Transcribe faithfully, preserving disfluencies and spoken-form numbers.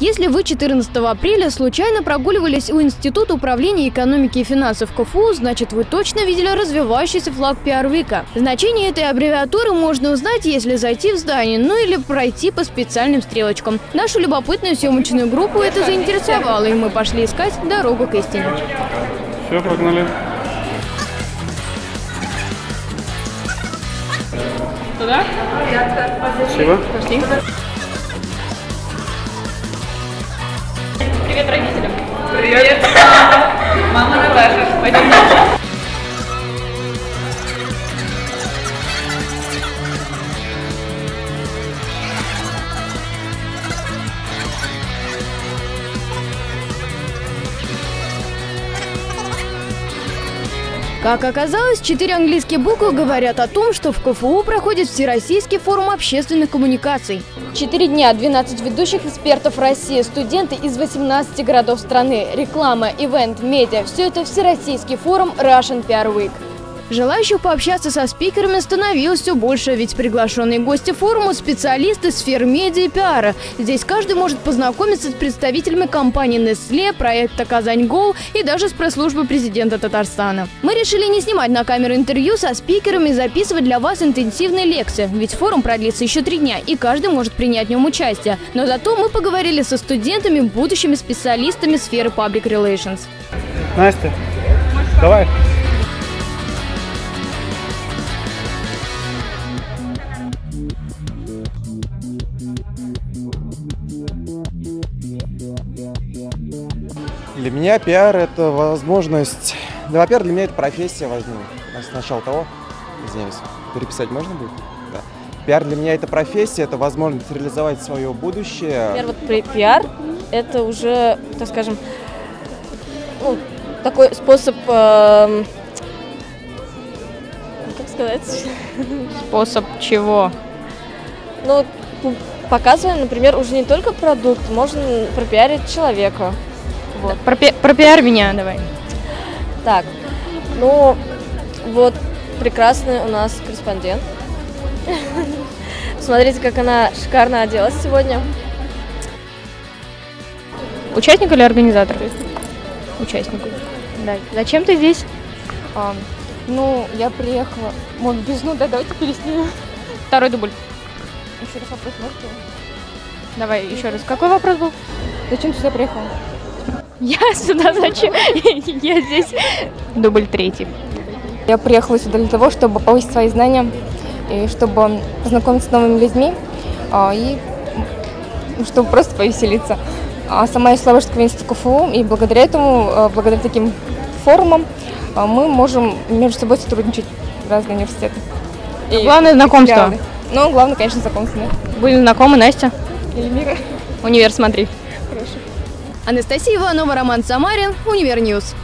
Если вы четырнадцатого апреля случайно прогуливались у Института управления экономики и финансов КФУ, значит, вы точно видели развивающийся флаг пи ар-вика. Значение этой аббревиатуры можно узнать, если зайти в здание, ну или пройти по специальным стрелочкам. Нашу любопытную съемочную группу это заинтересовало, и мы пошли искать дорогу к истине. Все, погнали. Туда? Спасибо. Пошли. Привет родителям. Привет. Привет. Мама Наташа. Пойдем дальше. Как оказалось, четыре английские буквы говорят о том, что в КФУ проходит Всероссийский форум общественных коммуникаций. Четыре дня, двенадцать ведущих экспертов России, студенты из восемнадцати городов страны, реклама, ивент, медиа – все это Всероссийский форум Russian пи ар Week. Желающих пообщаться со спикерами становилось все больше, ведь приглашенные гости форума – специалисты сфер медиа и пиара. Здесь каждый может познакомиться с представителями компании Несле, проекта «Казань Гол» и даже с пресс-службы президента Татарстана. Мы решили не снимать на камеру интервью со спикерами и записывать для вас интенсивные лекции, ведь форум продлится еще три дня, и каждый может принять в нем участие. Но зато мы поговорили со студентами, будущими специалистами сферы Public Relations. Настя, давай. Для меня пиар – это возможность… Да, во-первых, для меня это профессия возьму. Сначала того, извиняюсь, переписать можно будет? Да. Пиар для меня – это профессия, это возможность реализовать свое будущее. Например, вот пиар – это уже, так скажем, ну, такой способ… Э, как сказать? Способ чего? Ну, показывая, например, уже не только продукт, можно пропиарить человека. Вот. Про, про пиар меня давай. Так, ну вот прекрасный у нас корреспондент. Смотрите, как она шикарно оделась сегодня. Участник или организатор? Участник. Да. Зачем ты здесь? А, ну, я приехала. Может, без ну, да, давайте переснимем. Второй дубль. Еще раз вопрос можете? Давай, еще раз. Какой вопрос был? Зачем ты сюда приехала? Я сюда зачем? Я здесь. Дубль третий. Я приехала сюда для того, чтобы повысить свои знания, и чтобы познакомиться с новыми людьми, и чтобы просто повеселиться. А сама я из Ложского института КФУ, и благодаря этому, благодаря таким форумам, мы можем между собой сотрудничать в разные университеты. И главное знакомство. Ну, главное, конечно, знакомство. Были знакомы Настя? Эльмира. Универ, смотри. Хорошо. Анастасия Иванова, Роман Самарин, Универньюз.